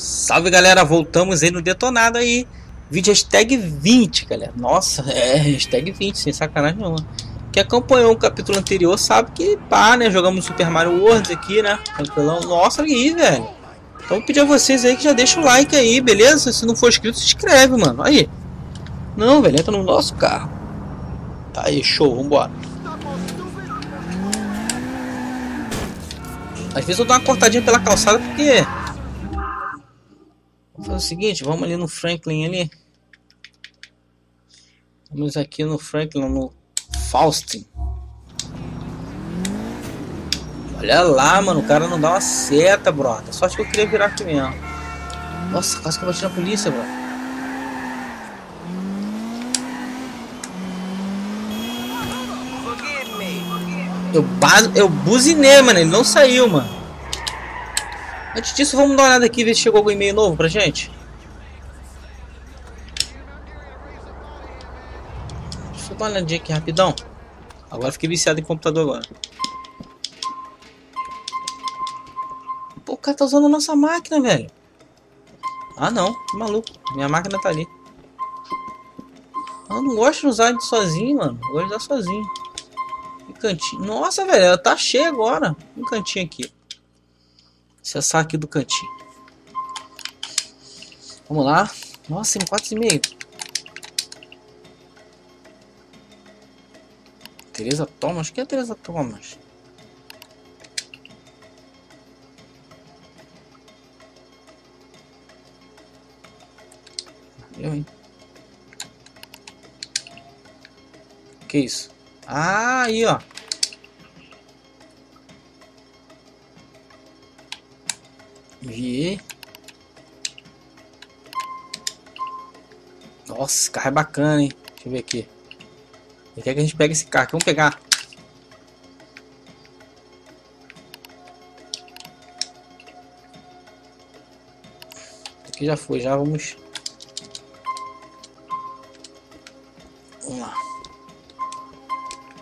Salve galera, voltamos aí no detonado aí. Vídeo hashtag 20, galera. Nossa, é hashtag 20, sem sacanagem nenhuma. Quem acompanhou o capítulo anterior sabe que pá, né? Jogamos Super Mario World aqui, né? Tranquilão. Nossa, aí, velho. Então vou pedir a vocês aí que já deixa o like aí, beleza? Se não for inscrito, se inscreve, mano. Aí. Não, velho, entra no nosso carro. Tá aí, show, vambora. Às vezes eu dou uma cortadinha pela calçada porque... Vamos fazer o seguinte, vamos ali no Franklin ali. Vamos aqui no Franklin, no Faustin. Olha lá, mano, o cara não dá uma seta, brota. Só acho que eu queria virar aqui mesmo. Nossa, quase que eu bati na polícia, bro. Eu buzinei, mano, ele não saiu, mano. Antes disso, vamos dar uma olhada aqui, ver se chegou algum e-mail novo pra gente. Deixa eu dar uma olhadinha aqui rapidão. Agora fiquei viciado em computador agora. Pô, o cara tá usando a nossa máquina, velho. Ah não, que maluco. Minha máquina tá ali. Eu não gosto de usar de sozinho, mano. Eu gosto de usar sozinho. E cantinho. Nossa, velho, ela tá cheia agora. Um cantinho aqui. Acessar aqui do cantinho. Vamos lá. Nossa, em 4,5. Teresa Thomas? Quem é Teresa Thomas? Eu, hein? Que isso? Ah, aí, ó. E... Nossa, esse carro é bacana, hein? Deixa eu ver aqui. Ele quer que a gente pegue esse carro aqui. Vamos pegar. Aqui já foi, já vamos... Vamos lá.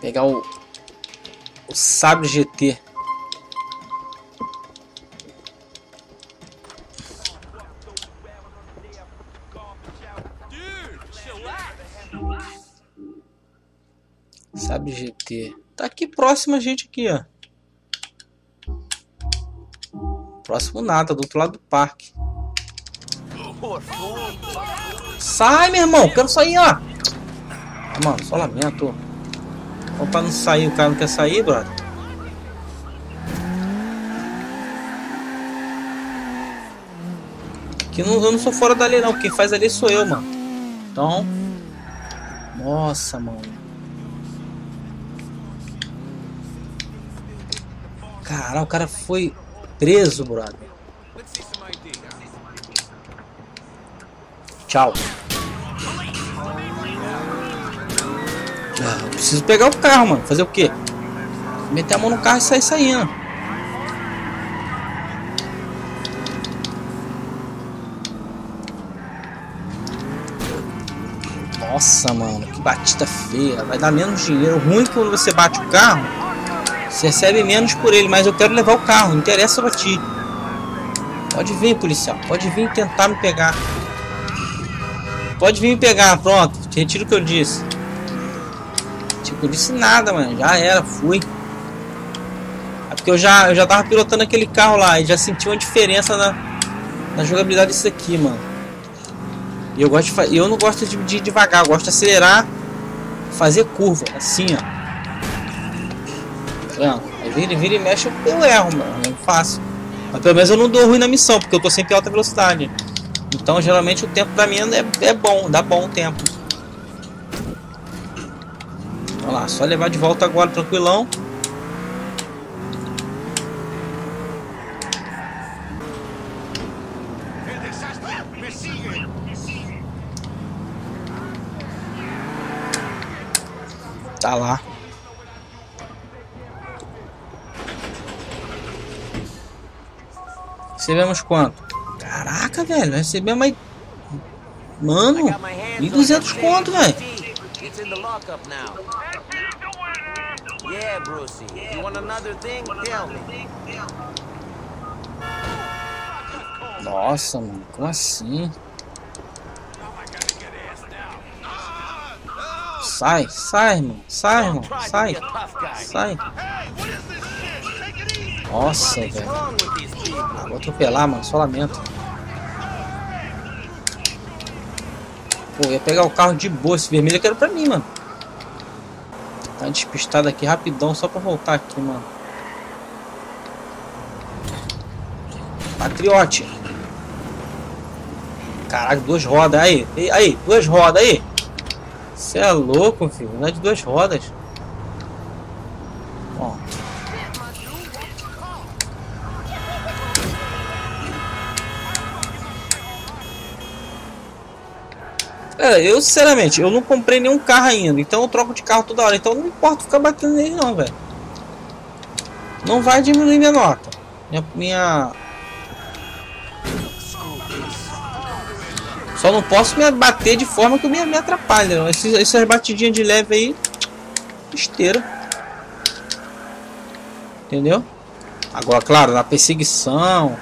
Pegar o Sábio GT. Sábio GT. Tá aqui próximo a gente aqui, ó. Próximo nada, do outro lado do parque. Sai, meu irmão. Quero sair, ó. Ah, mano, só lamento. Opa, não sair, o cara não quer sair, brother. Aqui não, eu não sou fora dali não, quem faz ali sou eu, mano. Então... Nossa, mano. Caralho, o cara foi preso, brother. Tchau. Eu preciso pegar o carro, mano. Fazer o quê? Meter a mão no carro e sair saindo. Nossa, mano. Que batida feia. Vai dar menos dinheiro. Ruim que quando você bate o carro, você recebe menos por ele. Mas eu quero levar o carro. Não interessa pra ti. Pode vir, policial. Pode vir tentar me pegar. Pode vir me pegar. Pronto. Retiro o que eu disse. Eu disse nada, mano. Já era, fui. É porque eu já tava pilotando aquele carro lá e já senti uma diferença na jogabilidade disso aqui, mano. E eu não gosto de ir devagar, eu gosto de acelerar, fazer curva, assim, ó. Aí vira e mexe, eu erro, mano. É fácil. Mas pelo menos eu não dou ruim na missão, porque eu tô sempre em alta velocidade. Então geralmente o tempo pra mim é bom, dá bom o tempo. Olha lá, só levar de volta agora, tranquilão. Tá lá. Recebemos quanto? Caraca, velho, recebemos aí... Mano, 1.200 conto, velho. It's in the lockup now. Yeah, Brucey. If you want another thing, tell me. Nossa, mano, como assim? Sai, sai, irmão, sai, irmão, sai, sai. Nossa, velho. Vou atropelar, mano, só lamento. Pô, ia pegar o carro de boa, esse vermelho que era pra mim, mano. Tá despistado aqui rapidão, só pra voltar aqui, mano. Patriot. Caraca, duas rodas, aí, aí, duas rodas, aí. Você é louco, filho, não é de duas rodas. Ó. Cara, eu sinceramente, eu não comprei nenhum carro ainda, então eu troco de carro toda hora, então não importa ficar batendo nele não, velho. Não vai diminuir minha nota. Minha... Só não posso me bater de forma que me atrapalha. Essas batidinhas de leve aí, esteira. Entendeu? Agora, claro, na perseguição,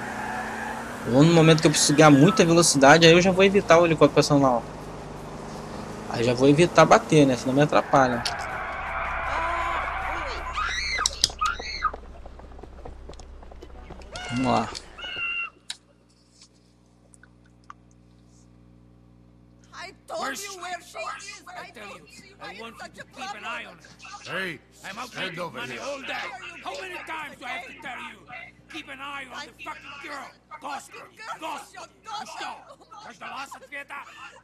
ou no momento que eu preciso ganhar muita velocidade, aí eu já vou evitar o helicóptero personal. Aí já vou evitar bater, né? Senão me atrapalha. Vamos lá. Hey, I'm out here all day. How many times do I have to tell you? Keep an eye on the fucking girl. Gospel. Каждый раз ответа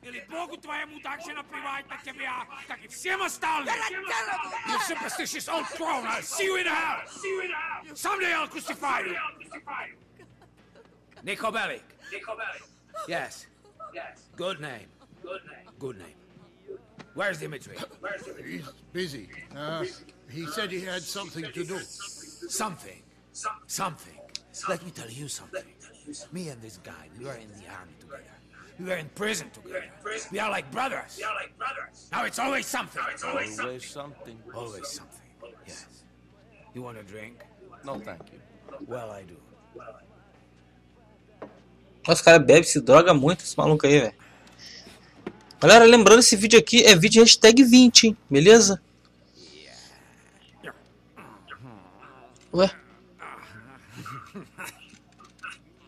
или Богу твоему также наплевать на тебя, как и всем остальным. Your superstitious old throne. I'll see you in hell. Someday I'll crucify you. Nicobelic. Yes. Good name. Good name. Where's Dimitri? He's busy. He said he had something to do. Something. Let me tell you something. Me and this guy, we were in the army together. We were in prison together. We are like brothers. Now it's always something. Always something. Yes. You want a drink? No, thank you. Well, I do. Nossa, cara bebe, se droga muito esse maluco aí, velho. Galera, lembrando, esse vídeo aqui é vídeo hashtag 20, hein? Beleza? Ué?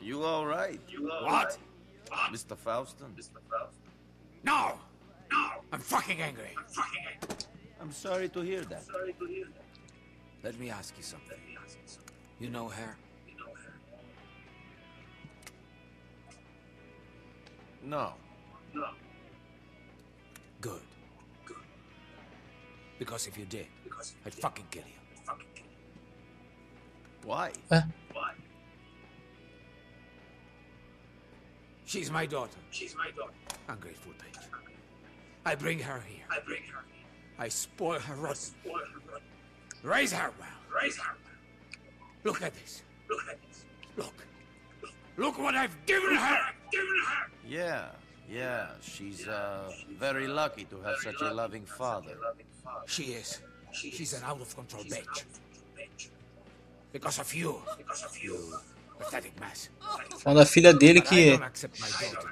You all right? What? Mr. Faustin? No! I'm fucking angry. I'm sorry to hear that. Let me ask you something. You know her? No. Good. Because if you did, I'd fucking kill you. Why? Why? She's my daughter. Ungrateful bitch. I bring her here. I spoil her rotten. Raise her well. Look at this. Look what I've given her. Yeah. Yeah, she's very lucky to have such a loving father. She is. She's an out-of-control bitch. Because of you. Pathetic mess. Quando a filha dele que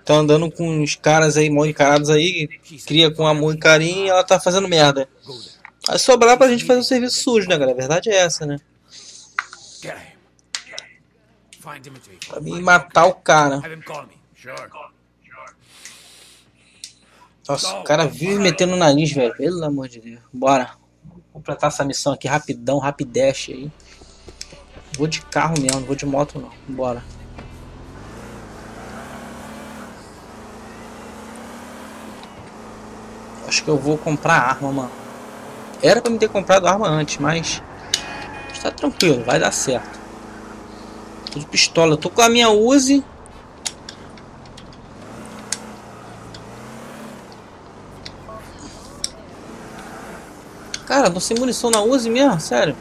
tá andando com uns caras aí, mal encarados aí, cria com amor e carinho, e ela tá fazendo merda. Vai sobrar pra gente fazer um serviço sujo, né, galera? A verdade é essa, né? Pra mim matar o cara. Nossa, o cara vive metendo o nariz, velho. Pelo amor de Deus. Bora. Vou completar essa missão aqui rapidão, rapidash aí. Vou de carro mesmo, não vou de moto não. Bora. Acho que eu vou comprar arma, mano. Era pra me ter comprado arma antes, mas... Tá tranquilo, vai dar certo. Tô de pistola. Eu tô com a minha Uzi. Cara, não tem munição na Uzi mesmo? Sério?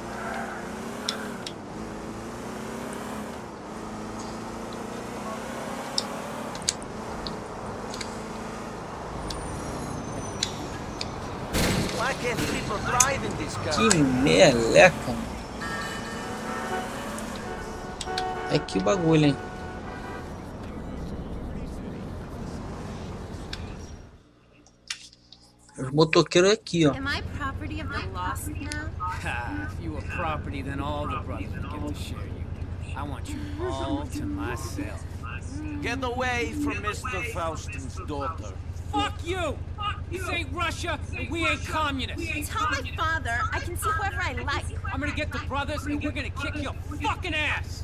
Que meleca, mano. É que o bagulho, hein? Os motoqueiros aqui, ó. Get away from Mr. Faustin's daughter. Fuck you! This ain't Russia, and we ain't communists. Tell my father I can see whoever I like. I'm gonna get the brothers, and we're gonna kick your fucking ass.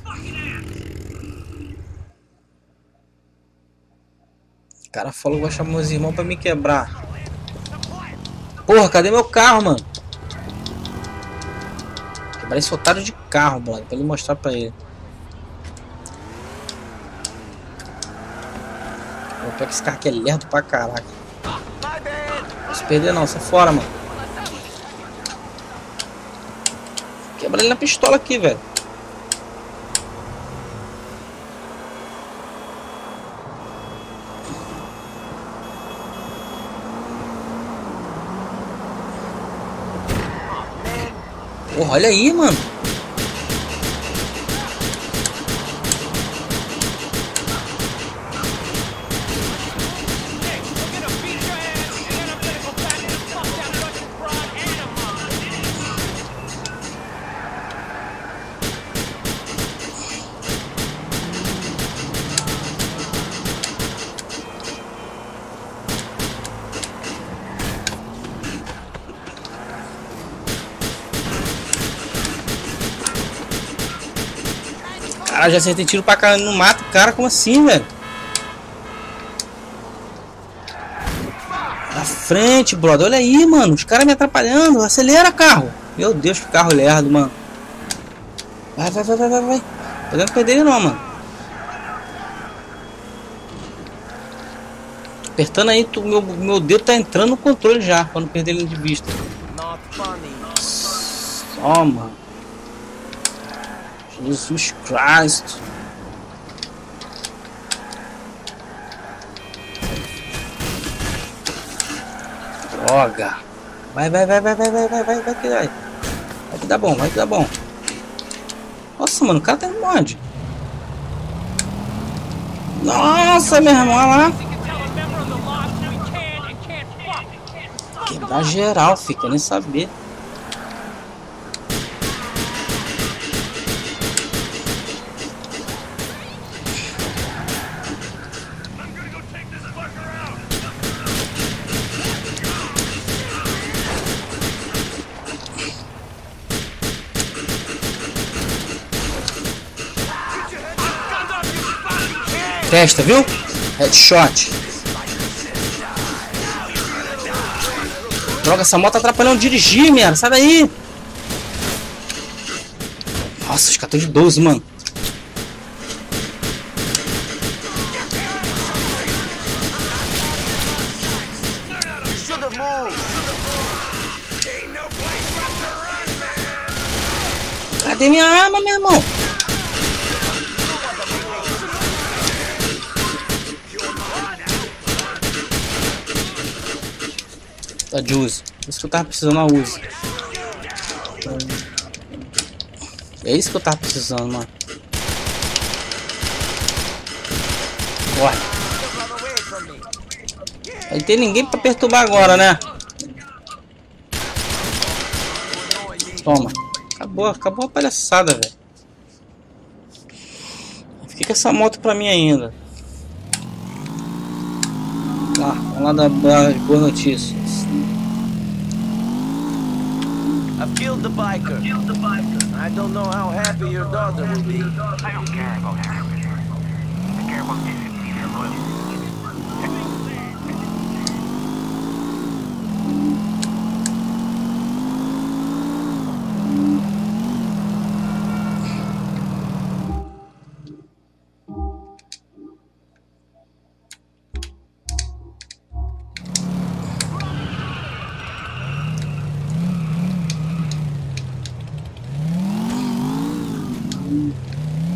O cara falou que vai chamar meus irmãos pra me quebrar. Porra, cadê meu carro, mano? Quebrar esse otário de carro, mano. Pra ele mostrar pra ele. Pior que esse carro aqui é lerdo pra caraca. Não se perder não, sai fora, mano. Quebra ele na pistola aqui, velho. Porra, olha aí, mano. Ah, já acertei tiro pra caramba no mato, cara, como assim, velho? Na frente, brother, olha aí, mano, os caras me atrapalhando, acelera, carro. Meu Deus, que carro lerdo, mano. Vai, vai, vai, vai, vai, vai. Podemos perder ele não, mano. Apertando aí, meu dedo tá entrando no controle já, pra não perder ele de vista. Só, mano. Jesus Cristo. Droga. Vai, vai, vai, vai, vai, vai, vai, vai, vai que vai. Vai que dá bom, vai que dá bom. Nossa, mano, o cara tá indo onde? Nossa, meu irmão, olha lá. Quebrar geral, fica nem saber. Testa, viu? Headshot. Droga, essa moto tá atrapalhando dirigir, merda. Sai daí. Nossa, os 14-12, mano. Cadê minha arma, meu irmão? De uso, isso que eu tava precisando. A uso é isso que eu tava precisando, mano. Bora. Não tem ninguém pra perturbar agora, né? Toma, acabou a palhaçada, velho. Fica essa moto pra mim ainda. Lá, vamos lá dar boas notícias. I killed the biker. I don't know how happy your daughter will be. I don't care about her. I care about this.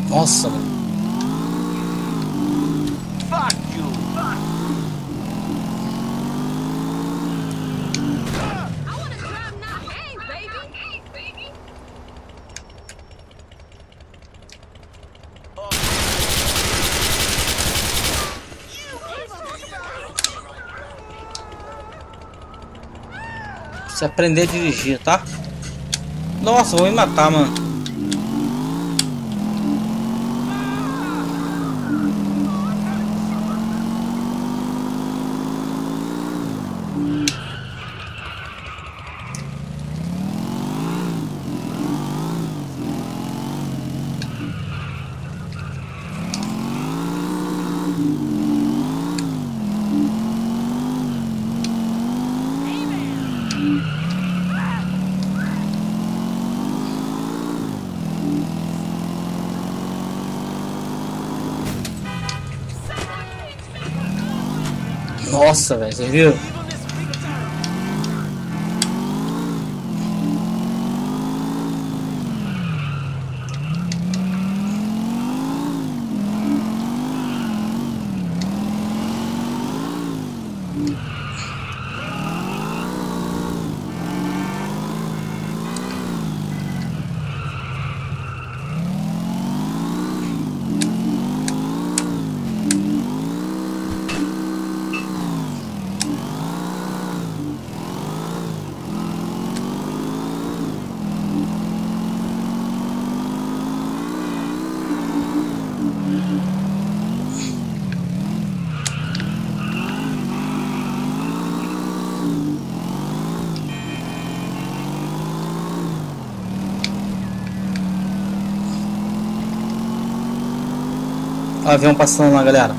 Nossa, mano. Precisa aprender a dirigir, tá? Nossa, vou me matar, mano. Nossa, velho, vocês viram? O avião passando lá, galera.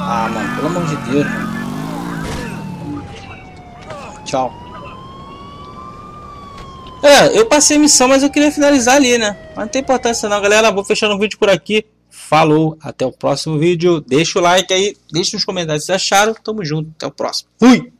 Ah, mano, pelo amor de Deus, mano. Tchau. É, eu passei a missão, mas eu queria finalizar ali, né? Mas não tem importância não, galera. Vou fechando o vídeo por aqui. Falou, até o próximo vídeo. Deixa o like aí, deixa nos comentários se acharam. Tamo junto, até o próximo. Fui!